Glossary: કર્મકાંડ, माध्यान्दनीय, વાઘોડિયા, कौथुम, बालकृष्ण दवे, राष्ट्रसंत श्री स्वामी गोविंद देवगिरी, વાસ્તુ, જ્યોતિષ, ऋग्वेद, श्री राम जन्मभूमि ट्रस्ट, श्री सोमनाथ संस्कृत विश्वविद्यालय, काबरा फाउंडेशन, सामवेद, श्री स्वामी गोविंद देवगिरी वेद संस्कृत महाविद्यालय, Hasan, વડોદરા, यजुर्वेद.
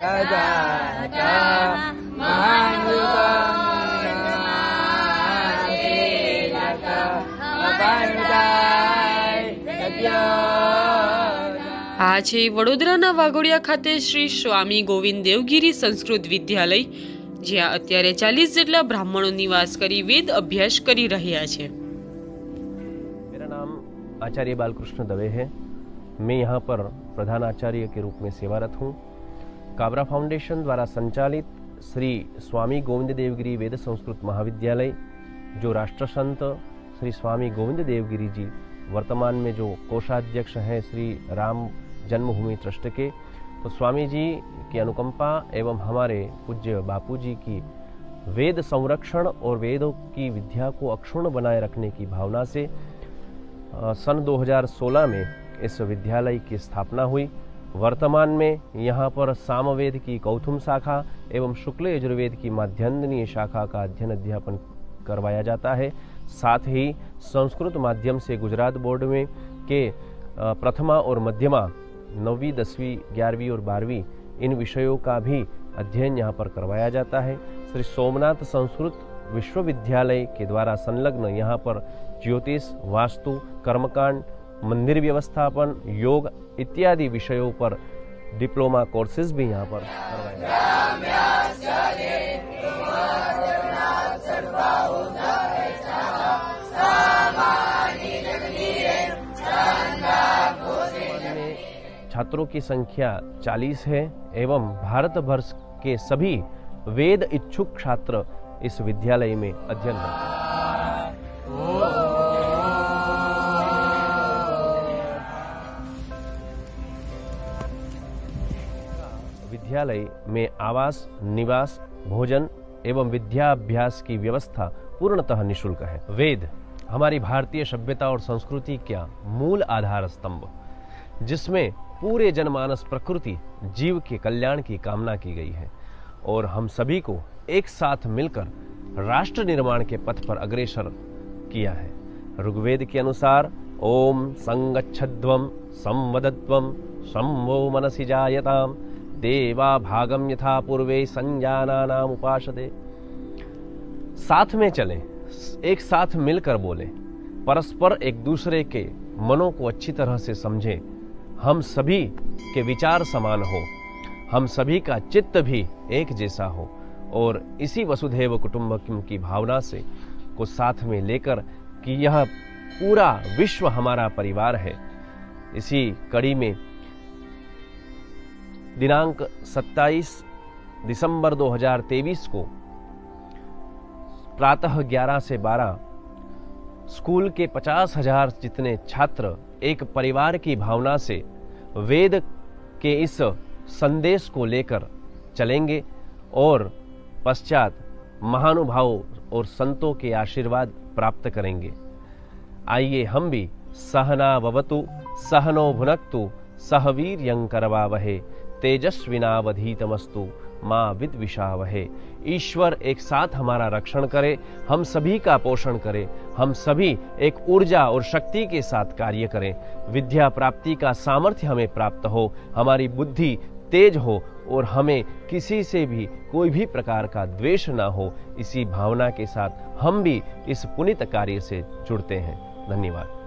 આજે વડોદરાના વગોડિયા ખાતે શ્રી સ્વામી ગોવિંદ દેવગીરી સંસ્કૃત વિદ્યાલય, જ્યાં અત્યારે 40 જેટલા બ્રાહ્મણો નિવાસ કરી વેદ અભ્યાસ કરી રહ્યા છે। मेरा नाम आचार्य बालकृष्ण दवे है। मैं यहाँ पर प्रधान आचार्य के रूप में सेवारत हूँ। काबरा फाउंडेशन द्वारा संचालित श्री स्वामी गोविंद देवगिरी वेद संस्कृत महाविद्यालय, जो राष्ट्रसंत श्री स्वामी गोविंद देवगिरी जी वर्तमान में जो कोषाध्यक्ष हैं श्री राम जन्मभूमि ट्रस्ट के, तो स्वामी जी की अनुकंपा एवं हमारे पूज्य बापू जी की वेद संरक्षण और वेदों की विद्या को अक्षुण्ण बनाए रखने की भावना से सन 2016 में इस विद्यालय की स्थापना हुई। वर्तमान में यहाँ पर सामवेद की कौथुम शाखा एवं शुक्ल यजुर्वेद की माध्यान्दनीय शाखा का अध्ययन अध्यापन करवाया जाता है। साथ ही संस्कृत माध्यम से गुजरात बोर्ड में के प्रथमा और मध्यमा, 9वीं, 10वीं, 11वीं और 12वीं इन विषयों का भी अध्ययन यहाँ पर करवाया जाता है। श्री सोमनाथ संस्कृत विश्वविद्यालय के द्वारा संलग्न यहाँ पर ज्योतिष, वास्तु, कर्मकांड, मंदिर व्यवस्थापन, योग इत्यादि विषयों पर डिप्लोमा कोर्सेज भी यहाँ पर करवाए जाते। छात्रों की संख्या 40 है एवं भारत वर्ष के सभी वेद इच्छुक छात्र इस विद्यालय में अध्ययन करते हैं। विद्यालय में आवास, निवास, भोजन एवं विद्याभ्यास की व्यवस्था पूर्णतः निःशुल्क है। वेद हमारी भारतीय सभ्यता और संस्कृति का मूल आधार स्तंभ, जिसमें पूरे जनमानस प्रकृति जीव के कल्याण की कामना की गई है और हम सभी को एक साथ मिलकर राष्ट्र निर्माण के पथ पर अग्रसर किया है। ऋग्वेद के अनुसार ओम संगच्छध्वं संवदध्वं शंभो मनसि जायताम देवा भागम यथा पूर्वे संजानानाम उपासते। साथ में चलें, एक साथ मिलकर बोलें, परस्पर एक दूसरे के मनों को अच्छी तरह से समझें। हम सभी के विचार समान हो, हम सभी का चित्त भी एक जैसा हो और इसी वसुधैव कुटुंबकम की भावना से को साथ में लेकर कि यह पूरा विश्व हमारा परिवार है। इसी कड़ी में दिनांक 27 दिसंबर 2023 को प्रातः 11 से 12 स्कूल के 50,000 जितने छात्र एक परिवार की भावना से वेद के इस संदेश को लेकर चलेंगे और पश्चात महानुभावों और संतों के आशीर्वाद प्राप्त करेंगे। आइए हम भी सहना भवतु सहनो भुनक्तु सह वीर्यं करवावहे तेजस्विनावधीतमस्तु मां विद्विषावहे। ईश्वर एक साथ हमारा रक्षण करे, हम सभी का पोषण करे, हम सभी एक ऊर्जा और शक्ति के साथ कार्य करें। विद्या प्राप्ति का सामर्थ्य हमें प्राप्त हो, हमारी बुद्धि तेज हो और हमें किसी से भी कोई भी प्रकार का द्वेष ना हो। इसी भावना के साथ हम भी इस पुनीत कार्य से जुड़ते हैं। धन्यवाद।